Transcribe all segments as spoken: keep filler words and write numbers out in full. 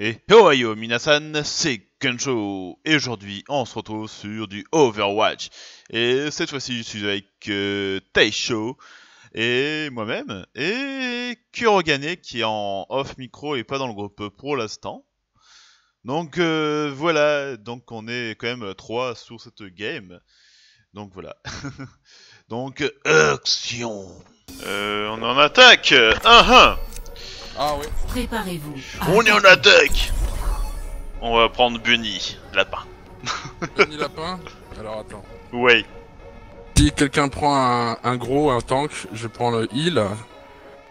Et Ohio Minasan, c'est Gunsho. Et aujourd'hui, on se retrouve sur du Overwatch. Et cette fois-ci, je suis avec euh, Taisho et moi-même. Et Kurogaine qui est en off-micro et pas dans le groupe pour l'instant. Donc euh, voilà, donc on est quand même trois sur cette game. Donc voilà. Donc, action. Euh, on est en attaque. Ah, ah. Ah oui. Préparez-vous. On est en attaque. On va prendre Bunny Lapin. Bunny Lapin. Alors attends. Ouais. Si quelqu'un prend un, un gros, un tank, je prends le heal.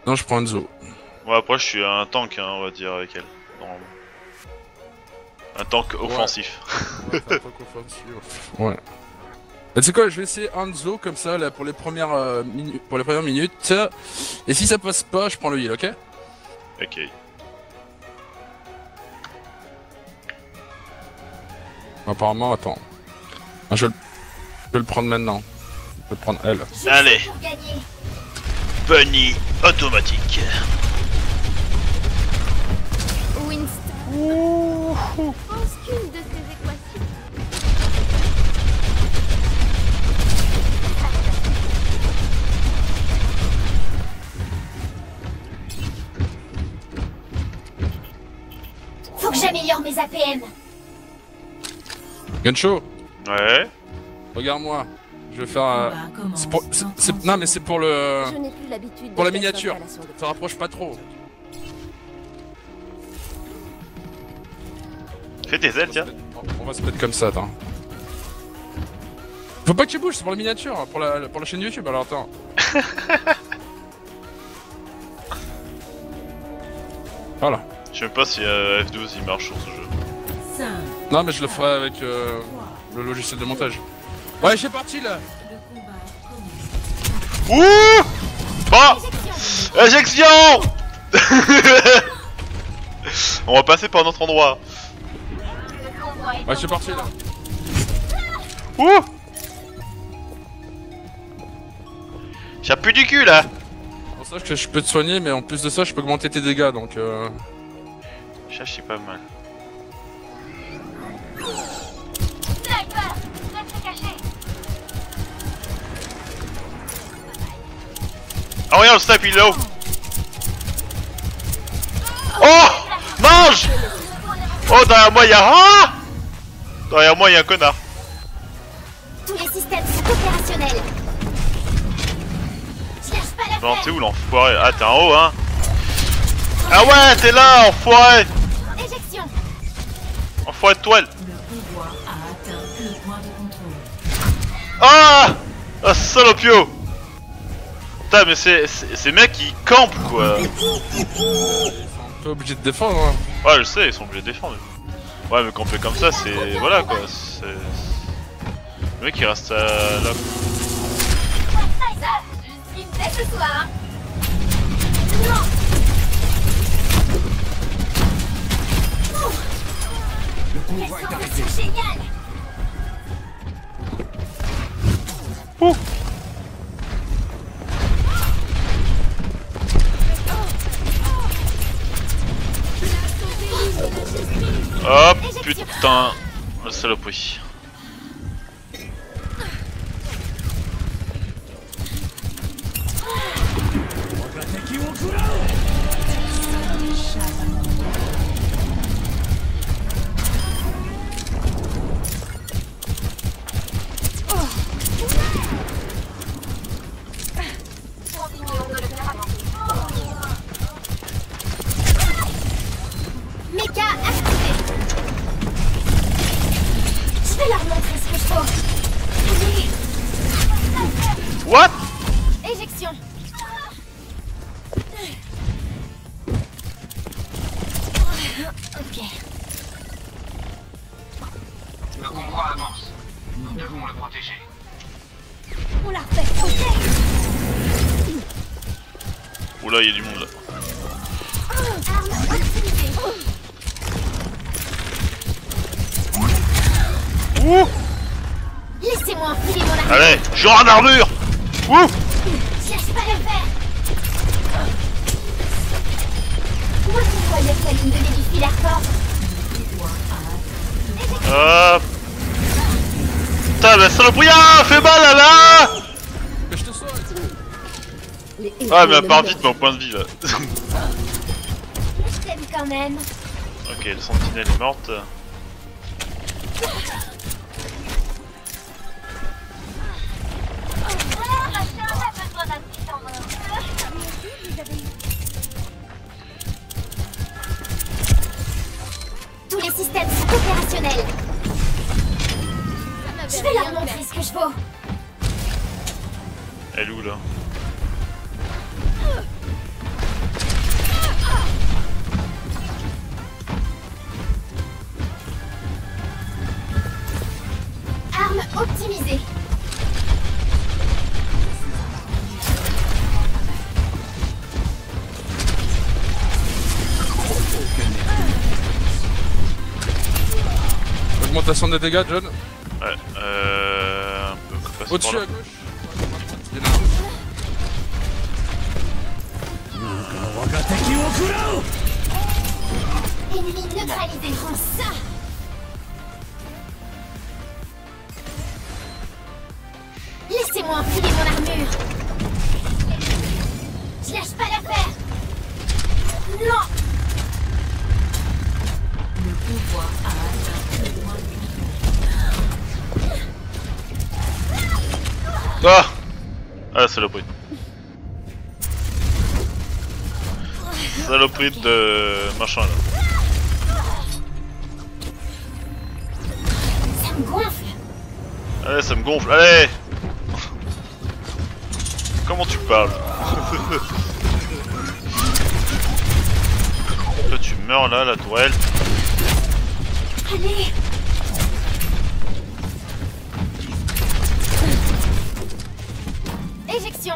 Non, je prends Hanzo. Ouais, après je suis un tank, hein, on va dire avec elle. Normalement. Un tank offensif. Ouais. Ouais, un tank offensif. Ouais. C'est quoi, je vais essayer Hanzo comme ça là pour les premières euh, minutes, pour les premières minutes. Et si ça passe pas, je prends le heal, ok? Ok. Apparemment, attends. Je vais le, je vais le prendre maintenant. Je vais le prendre elle. Allez. Bunny automatique. Winston. Ouh. Faut que j'améliore mes A P M. Genji. Ouais. Regarde-moi. Je vais faire. Euh... C'est pour... Non mais c'est pour le. Je n'ai plus l'habitude. Pour la miniature. Ça rapproche pas trop. Fais tes ailes, tiens. On va se mettre comme ça, attends. Faut pas que tu bouges, c'est pour la miniature, pour la pour la chaîne YouTube. Alors attends. Voilà. Je sais même pas si euh, F douze il marche sur ce jeu. Non mais je le ferai avec euh, le logiciel de montage. Ouais, j'ai parti là. Ouh bah éjection. On va passer par notre endroit. Ouais, j'ai parti là. Ouh. J'ai plus du cul là. Pour ça que je peux te soigner, mais en plus de ça je peux augmenter tes dégâts donc euh... Chat, c'est pas mal. Sniper, reste caché. Oh regarde, le snipe il est là-haut. Oh, mange. Oh, derrière moi il y a... Ah derrière moi il y a un connard. Tous les systèmes sont opérationnels. Non, t'es où l'enfoiré? Ah, t'es en haut, hein. Ah ouais, t'es là, enfoiré. Enfoiré de toile. Ah ah, salopio. Putain, mais c'est... ces mecs, ils campent, quoi. Ils sont pas obligés de défendre, hein. Ouais, je sais, ils sont obligés de défendre. Ouais, mais camper comme ça, c'est... Voilà, quoi. C'est... Le mec, il reste à... là. C'est génial. Ouh. Oh putain, le saloperie. What? Éjection. Ok. Le convoi avance. Nous devons le protéger. On la refait, ok. Oula, il y a du monde là. Ouh. Laissez-moi enfiler mon armure. Allez, genre en armure. Ouh! Cherche pas à le faire! Moi, tu vois la ligne de l'édifice, la force! Hop. Putain, la saloperie, ah, fait mal là là. Que je te saute. Ah, mais elle part vite, mais au point de vie là. Je t'aime quand même. Ok, la sentinelle est morte. Tous les systèmes sont opérationnels. Je vais leur montrer ce que je vaux. Elle est où là? Arme optimisée. Augmentation des dégâts, John? Ouais, euh... au-dessus, à gauche. Ennemi neutralisé, prends ça. Laissez-moi enfiler mon armure. Je lâche pas l'affaire. Non. Le pouvoir a atteint le point de vue. Ah, ah, c'est le bruit. Saloperie de machin là. Ça me gonfle. Allez, ça me gonfle, allez. Comment tu parles? Toi tu meurs là, la tourelle. Allez. Éjection.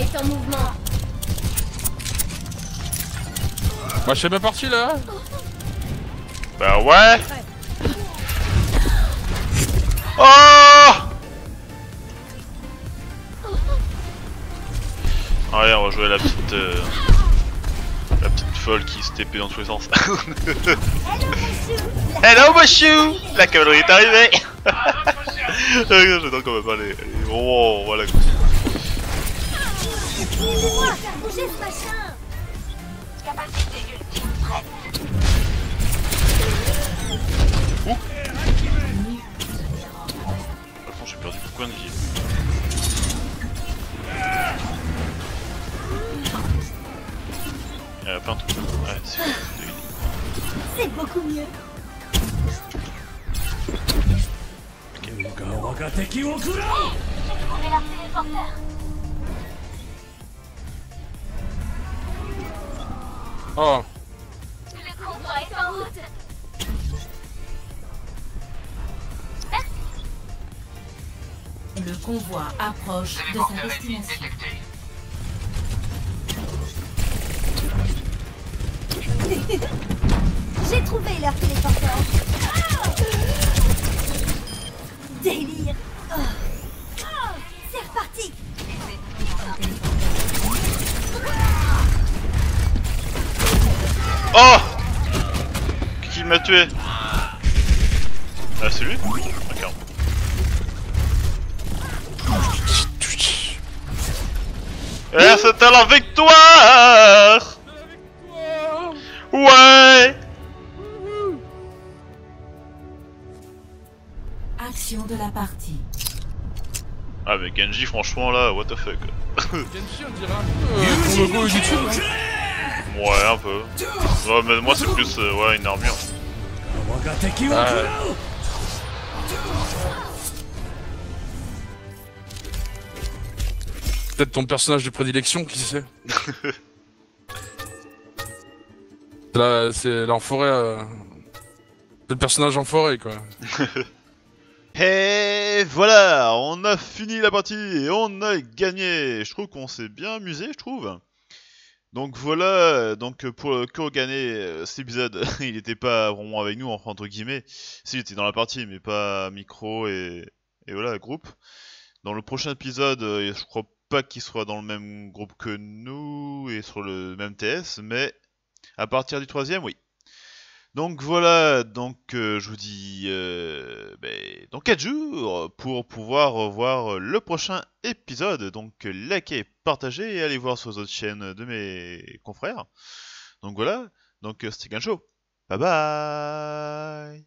Est en mouvement. Bah je suis bien parti là. Bah ouais. Oh. Allez, on va jouer à la petite euh, la petite folle qui se T P dans tous les sens. Hello Moshu. La cavalerie est arrivée. J'attends qu'on va parler. Oh voilà quoi. Aidez-moi à faire bouger ce machin! Capacité ultime prête! Ouh! Par contre, j'ai perdu beaucoup de vie. Il y a plein de trucs. Ouais, c'est bon. C'est beaucoup mieux! Ok, j'ai trouvé la téléporteur! Oh. Le convoi est en route. Merci. Le convoi approche de sa destination. J'ai trouvé leur téléporteur. Ah. Délire. Oh. Oh. C'est reparti. Oh! Qui m'a tué? Ah, c'est lui? D'accord. Eh, c'était la victoire! Ouais! Action de la partie. Ah, mais Genji, franchement, là, what the fuck. Genji, on dirait un peu. Euh, YouTube, ouais, un peu. Ouais, mais moi c'est plus euh, ouais, une armure. Euh... Peut-être ton personnage de prédilection, qui sait. Là, c'est là en forêt. Euh... C'est le personnage en forêt, quoi. Et voilà, on a fini la partie et on a gagné. Je trouve qu'on s'est bien amusé, je trouve. Donc voilà, donc pour Kurogaine, cet épisode, il n'était pas vraiment avec nous, entre guillemets. Si, il était dans la partie, mais pas micro et, et voilà, groupe. Dans le prochain épisode, je crois pas qu'il soit dans le même groupe que nous et sur le même T S, mais à partir du troisième, oui. Donc voilà, donc euh, je vous dis euh, ben, dans quatre jours pour pouvoir voir le prochain épisode. Donc likez, partagez et allez voir sur les autres chaînes de mes confrères. Donc voilà, donc c'était Gunsho. Bye bye.